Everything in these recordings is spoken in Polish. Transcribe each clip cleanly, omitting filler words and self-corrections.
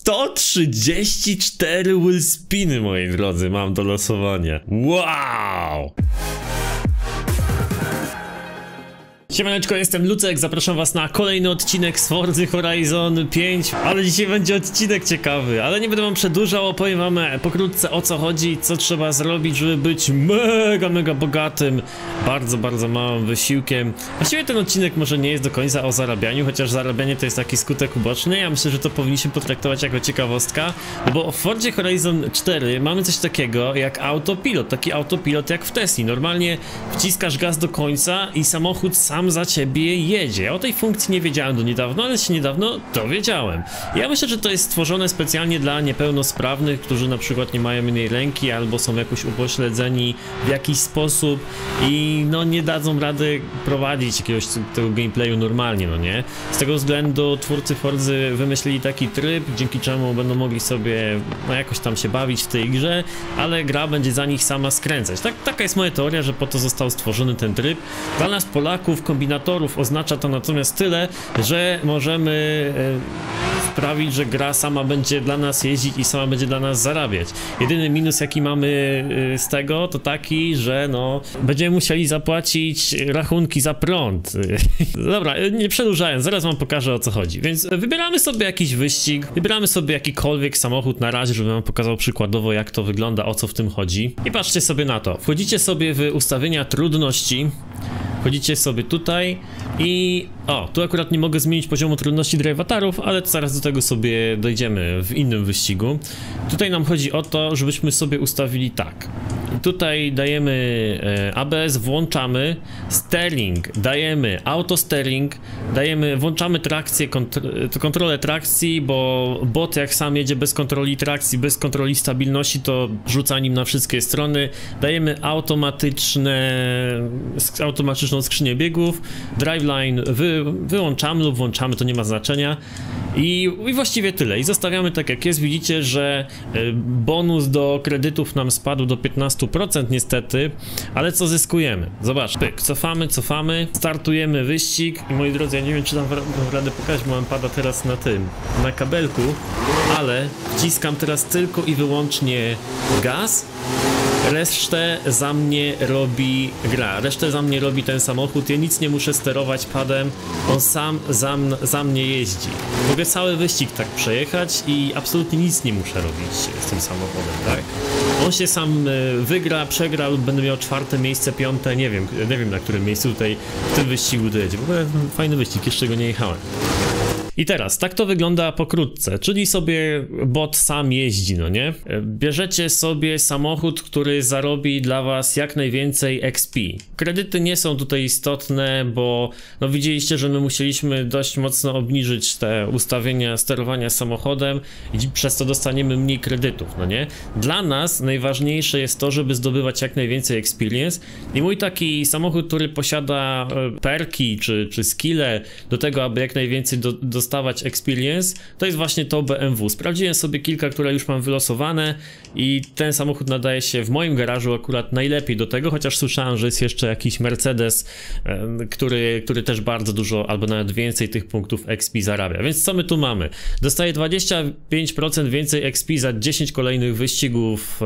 134 wheelspiny, moi drodzy, mam do losowania. Wow! Siemaneczko, jestem Lucek, zapraszam was na kolejny odcinek z Forza Horizon 5. Ale dzisiaj będzie odcinek ciekawy, ale nie będę wam przedłużał, opowiem wam pokrótce o co chodzi, co trzeba zrobić, żeby być mega bogatym, bardzo małym wysiłkiem. Właściwie ten odcinek może nie jest do końca o zarabianiu, chociaż zarabianie to jest taki skutek uboczny. Ja myślę, że to powinniśmy potraktować jako ciekawostka, bo w Forzie Horizon 4 mamy coś takiego jak autopilot, taki autopilot jak w Tesli. Normalnie wciskasz gaz do końca i samochód sam za ciebie jedzie. Ja o tej funkcji nie wiedziałem do niedawno, ale się niedawno dowiedziałem. Ja myślę, że to jest stworzone specjalnie dla niepełnosprawnych, którzy na przykład nie mają innej ręki albo są jakoś upośledzeni w jakiś sposób i no nie dadzą rady prowadzić jakiegoś tego gameplayu normalnie, no nie? Z tego względu twórcy Forzy wymyślili taki tryb, dzięki czemu będą mogli sobie no jakoś tam się bawić w tej grze, ale gra będzie za nich sama skręcać. Taka jest moja teoria, że po to został stworzony ten tryb. Dla nas Polaków, kombinatorów oznacza to natomiast tyle, że możemy sprawić, że gra sama będzie dla nas jeździć i sama będzie dla nas zarabiać. Jedyny minus jaki mamy z tego to taki, że no będziemy musieli zapłacić rachunki za prąd. Dobra, nie przedłużając, zaraz wam pokażę o co chodzi. Więc wybieramy sobie jakiś wyścig, wybieramy sobie jakikolwiek samochód na razie, żebym wam pokazał przykładowo jak to wygląda, o co w tym chodzi. I patrzcie sobie na to, wchodzicie sobie w ustawienia trudności. Wchodzicie sobie tutaj i o, tu akurat nie mogę zmienić poziomu trudności dla awatarów, ale zaraz do tego sobie dojdziemy w innym wyścigu. Tutaj nam chodzi o to, żebyśmy sobie ustawili tak. Tutaj dajemy ABS, włączamy, steering, dajemy autosteering, dajemy, włączamy trakcję, kontrolę trakcji, bo bot jak sam jedzie bez kontroli trakcji, bez kontroli stabilności, to rzuca nim na wszystkie strony. Dajemy automatyczną skrzynię biegów, driveline wyłączamy lub włączamy, to nie ma znaczenia. I właściwie tyle. I zostawiamy tak jak jest. Widzicie, że bonus do kredytów nam spadł do 15% niestety, ale co zyskujemy? Zobacz, pyk, cofamy, startujemy wyścig i moi drodzy, ja nie wiem czy tam radę pokazać, bo mam pada teraz na tym, na kabelku, ale wciskam teraz tylko i wyłącznie gaz. Resztę za mnie robi gra, resztę za mnie robi ten samochód, ja nic nie muszę sterować padem, on sam za mnie jeździ. Mogę cały wyścig tak przejechać i absolutnie nic nie muszę robić z tym samochodem, tak? On się sam wygra, przegra lub będę miał czwarte miejsce, piąte, nie wiem na którym miejscu tutaj w tym wyścigu dojedzie, w ogóle fajny wyścig, jeszcze go nie jechałem. I teraz, tak to wygląda pokrótce, czyli sobie bot sam jeździ, no nie? Bierzecie sobie samochód, który zarobi dla was jak najwięcej XP. Kredyty nie są tutaj istotne, bo no widzieliście, że my musieliśmy dość mocno obniżyć te ustawienia sterowania samochodem i przez to dostaniemy mniej kredytów, no nie? Dla nas najważniejsze jest to, żeby zdobywać jak najwięcej experience i mój taki samochód, który posiada perki czy skille do tego, aby jak najwięcej dostawać experience, to jest właśnie to BMW. Sprawdziłem sobie kilka, które już mam wylosowane i ten samochód nadaje się w moim garażu akurat najlepiej do tego, chociaż słyszałem, że jest jeszcze jakiś Mercedes, który też bardzo dużo, albo nawet więcej tych punktów XP zarabia. Więc co my tu mamy? Dostaję 25% więcej XP za 10 kolejnych wyścigów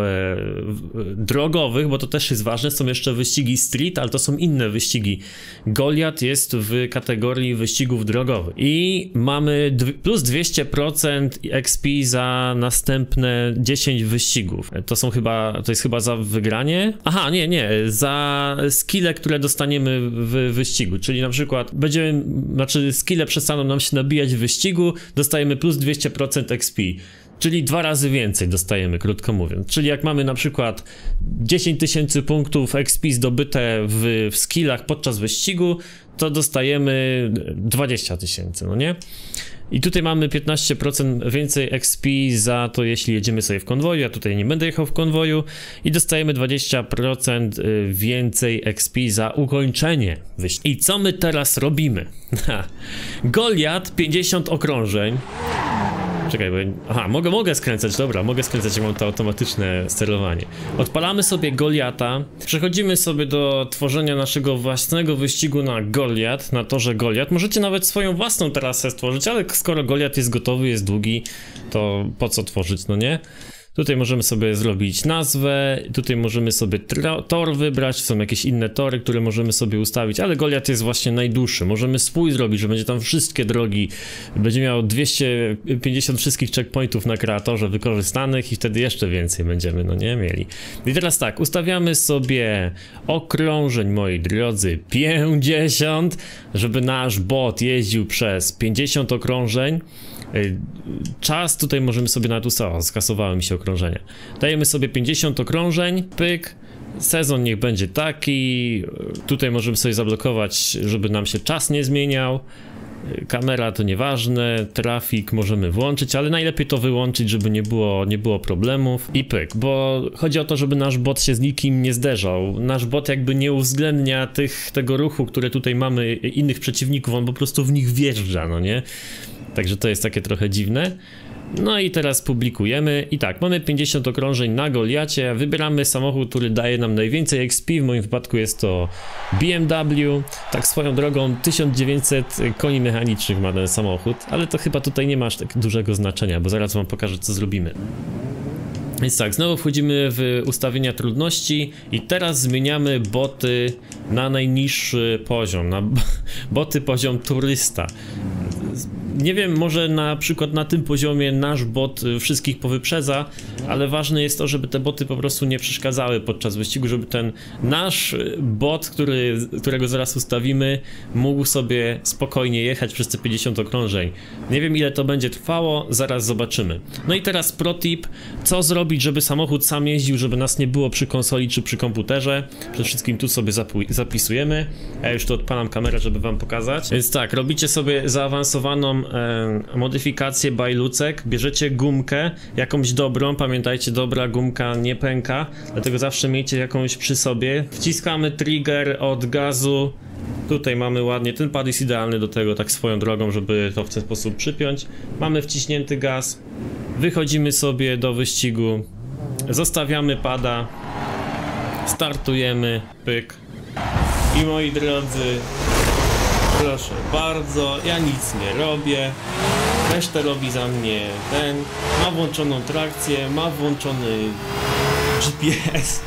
drogowych, bo to też jest ważne. Są jeszcze wyścigi street, ale to są inne wyścigi. Goliat jest w kategorii wyścigów drogowych. I mamy plus 200% XP za następne 10 wyścigów. To jest chyba za wygranie? Aha, nie, za skille, które dostaniemy w wyścigu, czyli na przykład skille przestaną nam się nabijać w wyścigu, dostajemy plus 200% XP. Czyli 2 razy więcej dostajemy, krótko mówiąc. Czyli jak mamy na przykład 10 tysięcy punktów XP zdobyte w skillach podczas wyścigu, to dostajemy 20 tysięcy, no nie? I tutaj mamy 15% więcej XP za to, jeśli jedziemy sobie w konwoju. Ja tutaj nie będę jechał w konwoju. I dostajemy 20% więcej XP za ukończenie wyścigu. I co my teraz robimy? Goliat 50 okrążeń. Czekaj, bo... Aha, mogę skręcać, dobra, mogę skręcać, mam to automatyczne sterowanie. Odpalamy sobie Goliata. Przechodzimy sobie do tworzenia naszego własnego wyścigu na Goliat, na torze Goliat. Możecie nawet swoją własną trasę stworzyć, ale skoro Goliat jest gotowy, jest długi, to po co tworzyć, no nie? Tutaj możemy sobie zrobić nazwę, tutaj możemy sobie tor wybrać, są jakieś inne tory, które możemy sobie ustawić, ale Goliat jest właśnie najdłuższy. Możemy spój zrobić, że będzie tam wszystkie drogi, będzie miał 250 wszystkich checkpointów na kreatorze wykorzystanych i wtedy jeszcze więcej będziemy, no nie, mieli. I teraz tak, ustawiamy sobie okrążeń, moi drodzy, 50, żeby nasz bot jeździł przez 50 okrążeń. Czas tutaj możemy sobie nawet ustawić, skasowały mi się okrążenia. Dajemy sobie 50 okrążeń, pyk. Sezon niech będzie taki. Tutaj możemy sobie zablokować, żeby nam się czas nie zmieniał. Kamera to nieważne, trafik możemy włączyć, ale najlepiej to wyłączyć, żeby nie było problemów. I pyk, bo chodzi o to, żeby nasz bot się z nikim nie zderzał. Nasz bot jakby nie uwzględnia tego ruchu, które tutaj mamy, innych przeciwników, on po prostu w nich wjeżdża, no nie? Także to jest takie trochę dziwne. No i teraz publikujemy. I tak, mamy 50 okrążeń na Goliacie. Wybieramy samochód, który daje nam najwięcej XP. W moim wypadku jest to BMW. Tak swoją drogą 1900 koni mechanicznych ma ten samochód. Ale to chyba tutaj nie ma aż tak dużego znaczenia, bo zaraz wam pokażę, co zrobimy. Więc tak, znowu wchodzimy w ustawienia trudności i teraz zmieniamy boty na najniższy poziom, na boty poziom turysta. Nie wiem, może na przykład na tym poziomie nasz bot wszystkich powyprzedza, ale ważne jest to, żeby te boty po prostu nie przeszkadzały podczas wyścigu, żeby ten nasz bot, którego zaraz ustawimy, mógł sobie spokojnie jechać przez te 50 okrążeń. Nie wiem, ile to będzie trwało, zaraz zobaczymy. No i teraz protip, co zrobić, żeby samochód sam jeździł, żeby nas nie było przy konsoli czy przy komputerze. Przede wszystkim tu sobie zapisujemy. Ja już tu odpalam kamerę, żeby wam pokazać. Więc tak, robicie sobie zaawansowaną modyfikację bajlucek, bierzecie gumkę, jakąś dobrą, pamiętajcie, dobra gumka nie pęka, dlatego zawsze miejcie jakąś przy sobie. Wciskamy trigger od gazu, tutaj mamy ładnie, ten pad jest idealny do tego, tak swoją drogą, żeby to w ten sposób przypiąć. Mamy wciśnięty gaz, wychodzimy sobie do wyścigu, zostawiamy pada, startujemy, pyk i moi drodzy, proszę bardzo, ja nic nie robię, resztę robi za mnie ten, ma włączoną trakcję, ma włączony GPS,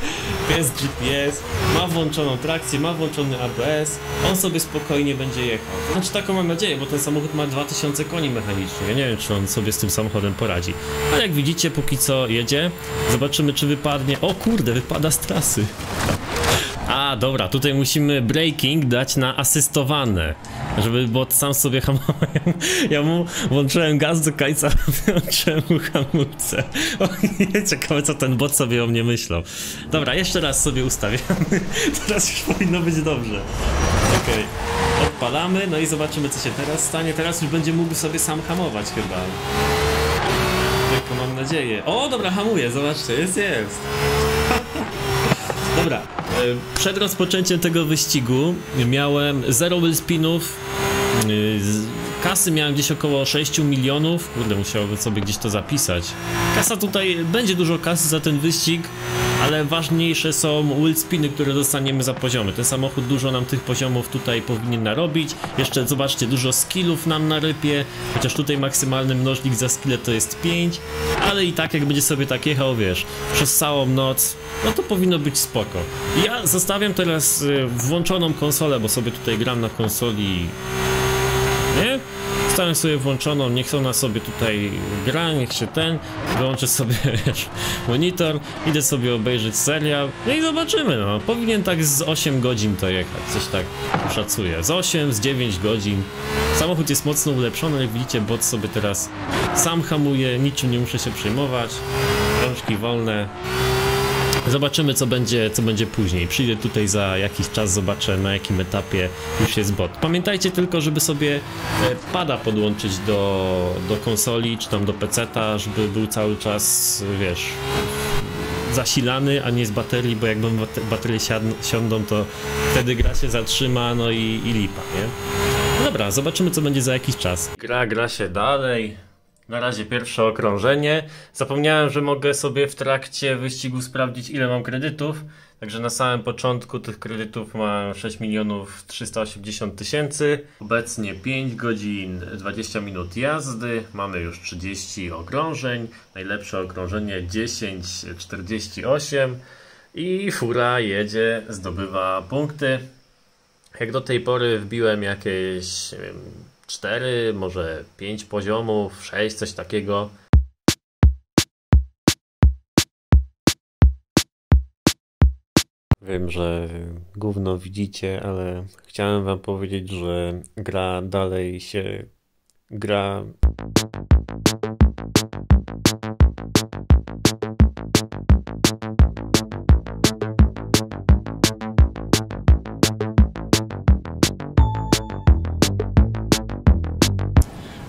bez GPS, ma włączoną trakcję, ma włączony ABS, on sobie spokojnie będzie jechał. Znaczy taką mam nadzieję, bo ten samochód ma 2000 koni mechanicznych, ja nie wiem, czy on sobie z tym samochodem poradzi. Ale jak widzicie, póki co jedzie, zobaczymy, czy wypadnie. O kurde, wypada z trasy. A dobra, tutaj musimy braking dać na asystowane, żeby bot sam sobie hamował. Ja mu włączyłem gaz do końca, włączyłem mu hamulce. O nie, ciekawe, co ten bot sobie o mnie myślał. Dobra, jeszcze raz sobie ustawiamy. Teraz już powinno być dobrze. Okej, odpalamy, no i zobaczymy, co się teraz stanie. Teraz już będzie mógł sobie sam hamować chyba. Tylko mam nadzieję. O, dobra, hamuje, zobaczcie, jest. Dobra, przed rozpoczęciem tego wyścigu miałem 0 wheel spinów, kasy miałem gdzieś około 6 milionów, kurde, musiałbym sobie gdzieś to zapisać. Kasa tutaj, będzie dużo kasy za ten wyścig, ale ważniejsze są wheel spiny, które dostaniemy za poziomy. Ten samochód dużo nam tych poziomów tutaj powinien narobić. Jeszcze zobaczcie, dużo skillów nam narypie, chociaż tutaj maksymalny mnożnik za skille to jest 5, ale i tak jak będzie sobie tak jechał, wiesz, przez całą noc, no to powinno być spoko. Ja zostawiam teraz włączoną konsolę, bo sobie tutaj gram na konsoli, nie? Zostawiam sobie włączoną, niech ona sobie tutaj gra, niech się ten, wyłączę sobie monitor, idę sobie obejrzeć serial, no i zobaczymy, no, powinien tak z 8 godzin to jechać, coś tak szacuję, z 8, z 9 godzin. Samochód jest mocno ulepszony, jak widzicie, bot sobie teraz sam hamuje, niczym nie muszę się przejmować, rączki wolne. Zobaczymy, co będzie później. Przyjdę tutaj za jakiś czas, zobaczę, na jakim etapie już jest bot. Pamiętajcie tylko, żeby sobie pada podłączyć do konsoli, czy tam do peceta, żeby był cały czas, wiesz, zasilany, a nie z baterii, bo jak baterie siądą, to wtedy gra się zatrzyma, no i lipa, nie? No dobra, zobaczymy, co będzie za jakiś czas. Gra się dalej. Na razie pierwsze okrążenie. Zapomniałem, że mogę sobie w trakcie wyścigu sprawdzić, ile mam kredytów. Także na samym początku tych kredytów mam 6 380 000. Obecnie 5 godzin 20 minut jazdy. Mamy już 30 okrążeń. Najlepsze okrążenie 10:48. I fura jedzie, zdobywa punkty. Jak do tej pory wbiłem jakieś, nie wiem, 4, może 5 poziomów, 6, coś takiego. Wiem, że gówno widzicie, ale chciałem wam powiedzieć, że gra dalej się gra.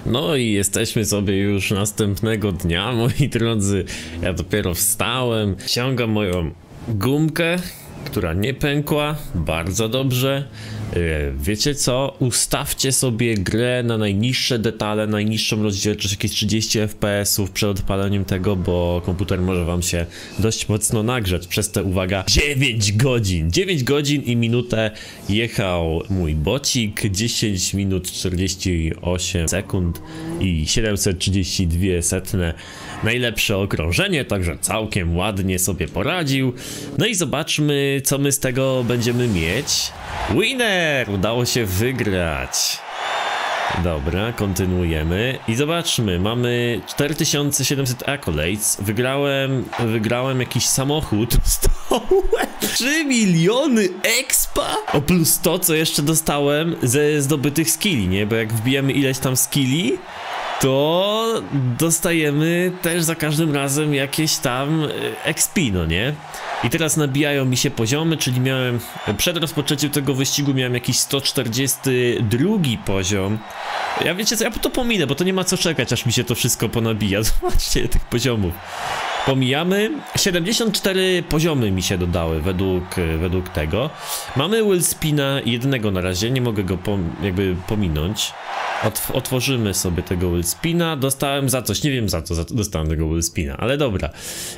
No i jesteśmy sobie już następnego dnia, moi drodzy. Ja dopiero wstałem, ściągam moją gumkę, która nie pękła, bardzo dobrze. Wiecie co? Ustawcie sobie grę na najniższe detale, najniższą rozdzielczość, jakieś 30 fps przed odpaleniem tego, bo komputer może wam się dość mocno nagrzać. Przez te, uwaga, 9 godzin! 9 godzin i minutę jechał mój bocik, 10 minut 48 sekund i 732 setne. Najlepsze okrążenie, także całkiem ładnie sobie poradził. No i zobaczmy, co my z tego będziemy mieć. Winner! Udało się wygrać. Dobra, kontynuujemy i zobaczmy, mamy 4700 accolades, wygrałem jakiś samochód z dołem, 3 miliony expa, o plus to, co jeszcze dostałem ze zdobytych skilli, nie, bo jak wbijemy ileś tam skilli, to dostajemy też za każdym razem jakieś tam expino, nie? I teraz nabijają mi się poziomy, czyli miałem przed rozpoczęciem tego wyścigu miałem jakiś 142 poziom. Ja wiecie co, ja to pominę, bo to nie ma co czekać, aż mi się to wszystko ponabija. Zobaczcie tych poziomów. Pomijamy, 74 poziomy mi się dodały według tego. Mamy Willspina jednego na razie, nie mogę go pominąć. Otworzymy sobie tego Willspina. Dostałem za coś, nie wiem za co dostałem tego Willspina, ale dobra.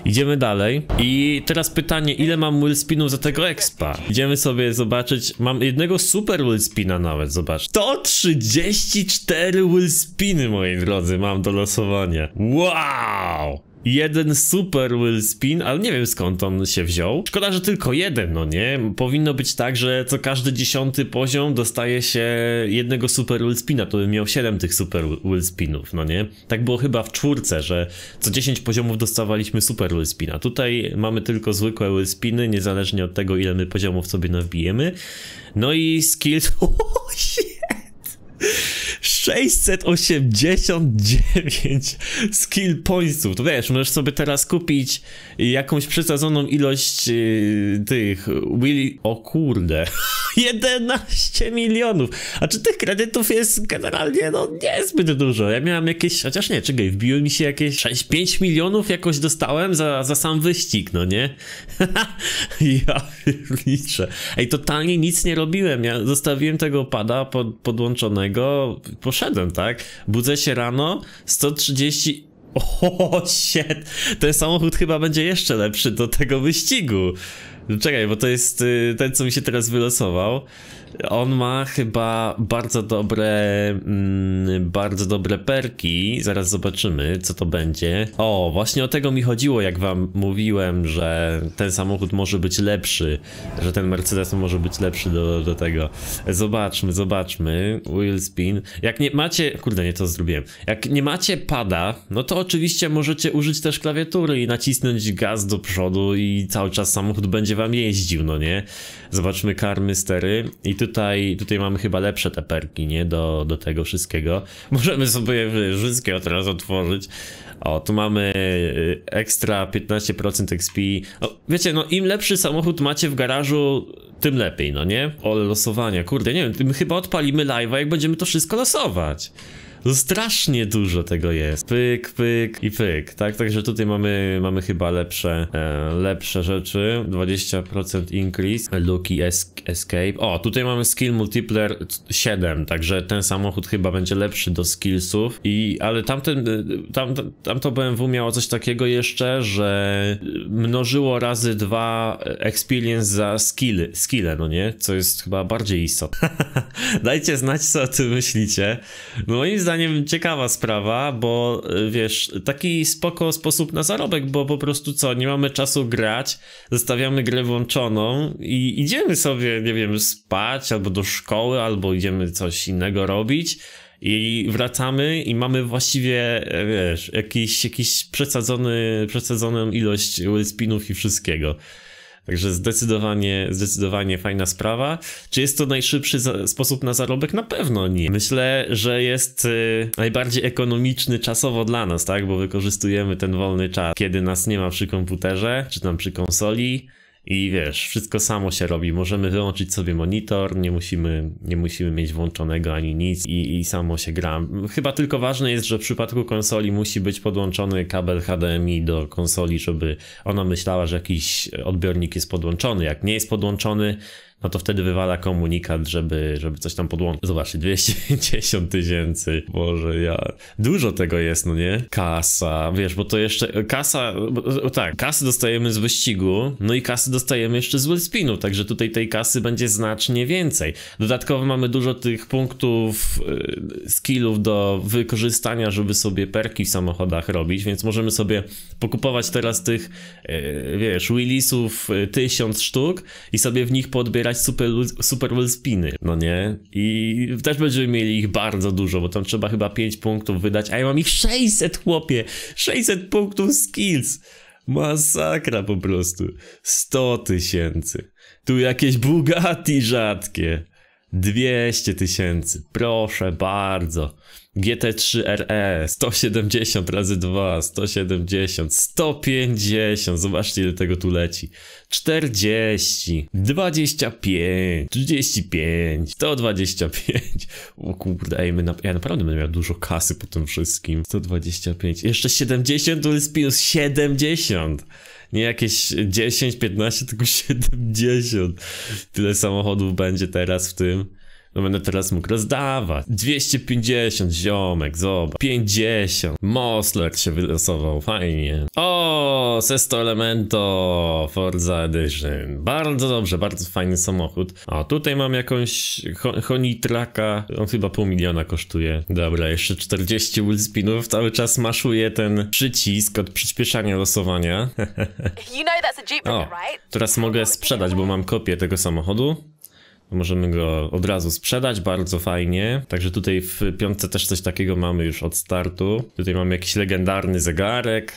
Idziemy dalej i teraz pytanie, ile mam Willspinów za tego expa? Idziemy sobie zobaczyć, mam jednego super Willspina nawet, zobacz. 134 Willspiny, moi drodzy, mam do losowania. Wow! Jeden super Willspin, ale nie wiem skąd on się wziął. Szkoda, że tylko jeden, no nie? Powinno być tak, że co każdy 10. poziom dostaje się jednego super Willspina. To bym miał 7 tych super Willspinów, no nie? Tak było chyba w 4, że co 10 poziomów dostawaliśmy super Willspina. Tutaj mamy tylko zwykłe Willspiny, niezależnie od tego, ile my poziomów sobie nawbijemy. No i skills... Oh, shit! 689 skill pointsów, to wiesz, możesz sobie teraz kupić jakąś przesadzoną ilość tych willi, o kurde, 11 milionów, a czy tych kredytów jest generalnie, no niezbyt dużo, ja miałem jakieś, chociaż nie, czekaj, wbiły mi się jakieś 5 milionów jakoś dostałem za sam wyścig, no nie? Ja liczę, ej, totalnie nic nie robiłem, ja zostawiłem tego pada podłączonego, poszedłem, tak? Budzę się rano, 130... O, shit! Ten samochód chyba będzie jeszcze lepszy do tego wyścigu. Czekaj, bo to jest ten, co mi się teraz wylosował. On ma chyba bardzo dobre perki. Zaraz zobaczymy, co to będzie. O, właśnie o tego mi chodziło, jak wam mówiłem, że ten samochód może być lepszy, że ten Mercedes może być lepszy do tego. Zobaczmy, zobaczmy. Wheelspin. Jak nie macie... Kurde, nie to zrobiłem. Jak nie macie pada, no to oczywiście możecie użyć też klawiatury i nacisnąć gaz do przodu i cały czas samochód będzie wam jeździł, no nie? Zobaczmy karmy, stery. I tutaj mamy chyba lepsze te perki, nie? Do tego wszystkiego. Możemy sobie wszystkie teraz otworzyć. O, tu mamy ekstra 15% XP. O, wiecie, no im lepszy samochód macie w garażu, tym lepiej, no nie? O, losowania, kurde, nie wiem, my chyba odpalimy live'a, jak będziemy to wszystko losować. No strasznie dużo tego jest. Pyk, pyk i pyk, tak? Także tutaj mamy chyba lepsze rzeczy. 20% increase, Lucky Escape. O, tutaj mamy skill multiplier 7, także ten samochód chyba będzie lepszy do skillsów. Ale tamto BMW miało coś takiego jeszcze, że mnożyło razy 2 experience za skille, no nie? Co jest chyba bardziej istotne. Dajcie znać, co o tym myślicie. Moim zdaniem ciekawa sprawa, bo wiesz, taki spoko sposób na zarobek, bo po prostu co, nie mamy czasu grać, zostawiamy grę włączoną i idziemy sobie, nie wiem, spać albo do szkoły, albo idziemy coś innego robić. I wracamy i mamy właściwie, wiesz, jakiś przesadzoną ilość spinów i wszystkiego. Także zdecydowanie fajna sprawa. Czy jest to najszybszy sposób na zarobek? Na pewno nie. Myślę, że jest najbardziej ekonomiczny czasowo dla nas, tak? Bo wykorzystujemy ten wolny czas, kiedy nas nie ma przy komputerze, czy tam przy konsoli. I wiesz, wszystko samo się robi, możemy wyłączyć sobie monitor, nie musimy mieć włączonego ani nic i samo się gra. Chyba tylko ważne jest, że w przypadku konsoli musi być podłączony kabel HDMI do konsoli, żeby ona myślała, że jakiś odbiornik jest podłączony. Jak nie jest podłączony, no to wtedy wywala komunikat, żeby coś tam podłączyć. Zobaczcie, 250 000, Boże, ja... Dużo tego jest, no nie? Kasa, wiesz, bo to jeszcze... Kasa, bo, tak, kasy dostajemy z wyścigu, no i kasy dostajemy jeszcze z wellspinu, także tutaj tej kasy będzie znacznie więcej. Dodatkowo mamy dużo tych punktów, skillów do wykorzystania, żeby sobie perki w samochodach robić, więc możemy sobie pokupować teraz tych, wiesz, wheeliesów 1000 sztuk i sobie w nich podbierać super wellspiny, no nie? I też będziemy mieli ich bardzo dużo, bo tam trzeba chyba 5 punktów wydać, a ja mam ich 600, chłopie! 600 punktów skills! Masakra po prostu. 100 000. Tu jakieś Bugatti rzadkie. 200 000. Proszę bardzo. GT3RS. 170 razy 2. 170. 150. Zobaczcie, ile tego tu leci. 40. 25. 35. 125. O kurde, ej, ja naprawdę będę miał dużo kasy po tym wszystkim. 125. Jeszcze 70 to jest plus 70. Nie jakieś 10, 15, tylko 70. Tyle samochodów będzie teraz w tym. No będę teraz mógł rozdawać. 250, ziomek, zobacz. 50. Mosler się wylosował, fajnie. O, Sesto Elemento Forza Edition. Bardzo dobrze, bardzo fajny samochód. O, tutaj mam jakąś Honitraka. On chyba 500 000 kosztuje. Dobra, jeszcze 40 wheelspinów. Cały czas maszuje ten przycisk od przyspieszania losowania. O, teraz mogę sprzedać, bo mam kopię tego samochodu. Możemy go od razu sprzedać, bardzo fajnie. Także tutaj w 5 też coś takiego mamy już od startu. Tutaj mamy jakiś legendarny zegarek.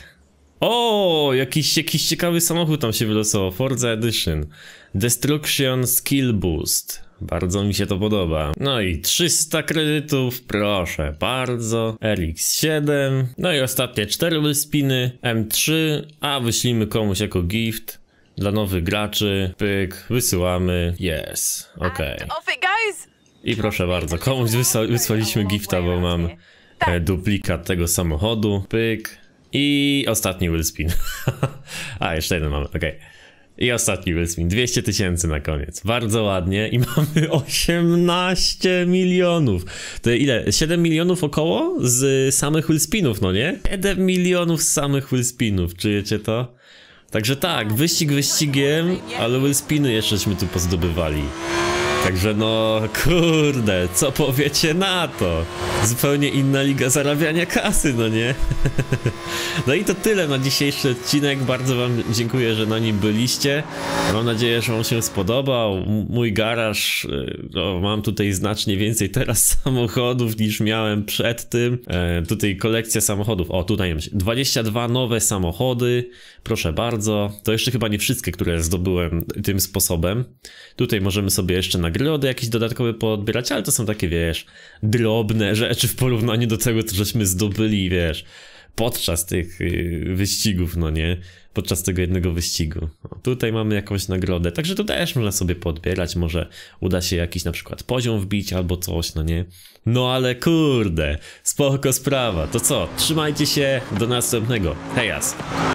O, jakiś ciekawy samochód tam się wylosował. Forza Edition. Destruction Skill Boost. Bardzo mi się to podoba. No i 300 kredytów, proszę bardzo. RX-7. No i ostatnie 4 wyspiny. M3, a wyślimy komuś jako gift. Dla nowych graczy, pyk, wysyłamy, yes, okej. I proszę bardzo, komuś wysłaliśmy gifta, bo mam duplikat tego samochodu, pyk. I ostatni wheelspin. A, jeszcze jeden mamy, okej. I ostatni wheelspin, 200 000 na koniec. Bardzo ładnie i mamy 18 000 000. To ile? 7 000 000 około z samych wheelspinów, no nie? 7 000 000 z samych wheelspinów, czujecie to? Także tak, wyścig wyścigiem, ale wellspiny jeszcześmy tu pozdobywali. Także no, kurde, co powiecie na to? Zupełnie inna liga zarabiania kasy, no nie? No i to tyle na dzisiejszy odcinek, bardzo wam dziękuję, że na nim byliście. Mam nadzieję, że wam się spodobał. Mój garaż, no, mam tutaj znacznie więcej teraz samochodów niż miałem przed tym. Tutaj kolekcja samochodów, o tutaj mam 22 nowe samochody, proszę bardzo. To jeszcze chyba nie wszystkie, które zdobyłem tym sposobem. Tutaj możemy sobie jeszcze nagrody jakieś dodatkowe podbierać, ale to są takie, wiesz, drobne rzeczy w porównaniu do tego, co żeśmy zdobyli, wiesz, podczas tych wyścigów, no nie? Podczas tego jednego wyścigu. O, tutaj mamy jakąś nagrodę, także to też można sobie podbierać, może uda się jakiś na przykład poziom wbić albo coś, no nie? No ale kurde, spoko sprawa, to co? Trzymajcie się, do następnego, hejas!